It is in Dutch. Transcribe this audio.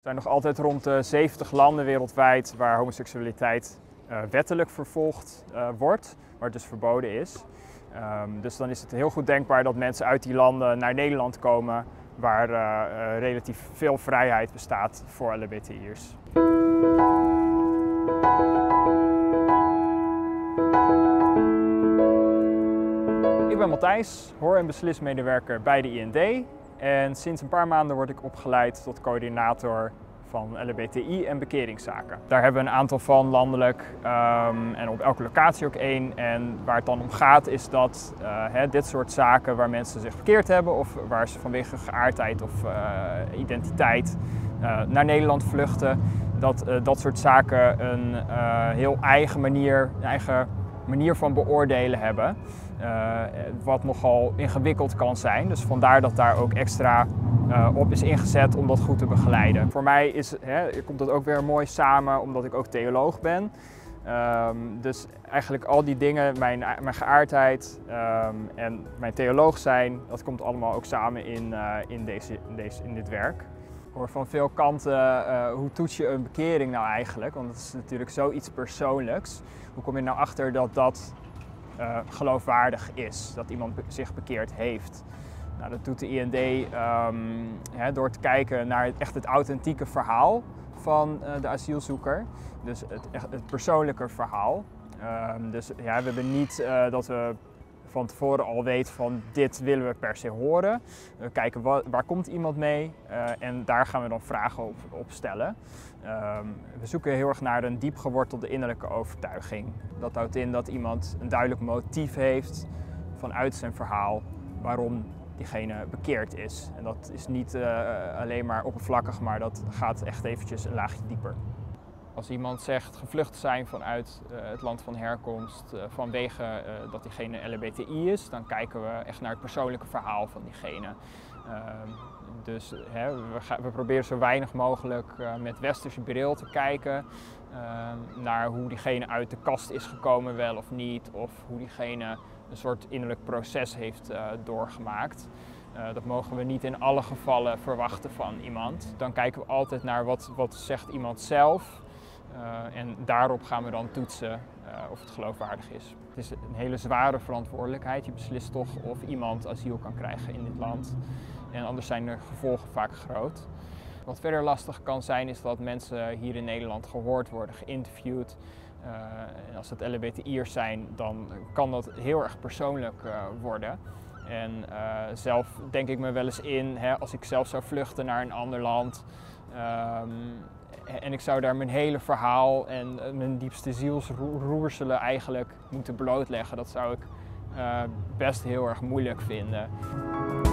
Er zijn nog altijd rond de 70 landen wereldwijd waar homoseksualiteit wettelijk vervolgd wordt, waar het dus verboden is. Dus dan is het heel goed denkbaar dat mensen uit die landen naar Nederland komen waar relatief veel vrijheid bestaat voor LHBTI'ers. Ik ben Matthijs, hoor- en beslismedewerker bij de IND. En sinds een paar maanden word ik opgeleid tot coördinator van LHBTI en bekeringszaken. Daar hebben we een aantal van landelijk en op elke locatie ook één. En waar het dan om gaat is dat dit soort zaken waar mensen zich verkeerd hebben of waar ze vanwege geaardheid of identiteit naar Nederland vluchten, dat dat soort zaken een heel eigen manier, van beoordelen hebben, wat nogal ingewikkeld kan zijn. Dus vandaar dat daar ook extra op is ingezet om dat goed te begeleiden. Voor mij is, komt dat ook weer mooi samen omdat ik ook theoloog ben. Dus eigenlijk al die dingen, mijn geaardheid en mijn theoloog zijn, dat komt allemaal ook samen in dit werk. Ik hoor van veel kanten, hoe toets je een bekering nou eigenlijk? Want dat is natuurlijk zoiets persoonlijks. Hoe kom je nou achter dat dat geloofwaardig is? Dat iemand zich bekeerd heeft? Nou, dat doet de IND door te kijken naar het authentieke verhaal van de asielzoeker. Dus het persoonlijke verhaal. We hebben niet dat we van tevoren al weet van dit willen we per se horen. We kijken waar komt iemand mee en daar gaan we dan vragen op stellen. We zoeken heel erg naar een diep gewortelde innerlijke overtuiging. Dat houdt in dat iemand een duidelijk motief heeft vanuit zijn verhaal waarom diegene bekeerd is. En dat is niet alleen maar oppervlakkig, maar dat gaat echt eventjes een laagje dieper. Als iemand zegt gevlucht zijn vanuit het land van herkomst vanwege dat diegene LHBTI is, dan kijken we echt naar het persoonlijke verhaal van diegene. We proberen zo weinig mogelijk met westerse bril te kijken naar hoe diegene uit de kast is gekomen, wel of niet, of hoe diegene een soort innerlijk proces heeft doorgemaakt. Dat mogen we niet in alle gevallen verwachten van iemand. Dan kijken we altijd naar wat zegt iemand zelf. En daarop gaan we dan toetsen of het geloofwaardig is. Het is een hele zware verantwoordelijkheid. Je beslist toch of iemand asiel kan krijgen in dit land. En anders zijn de gevolgen vaak groot. Wat verder lastig kan zijn is dat mensen hier in Nederland gehoord worden, geïnterviewd. En als het LHBTI'ers zijn, dan kan dat heel erg persoonlijk worden. En zelf denk ik me wel eens in, als ik zelf zou vluchten naar een ander land. En ik zou daar mijn hele verhaal en mijn diepste zielsroerselen eigenlijk moeten blootleggen. Dat zou ik best heel erg moeilijk vinden.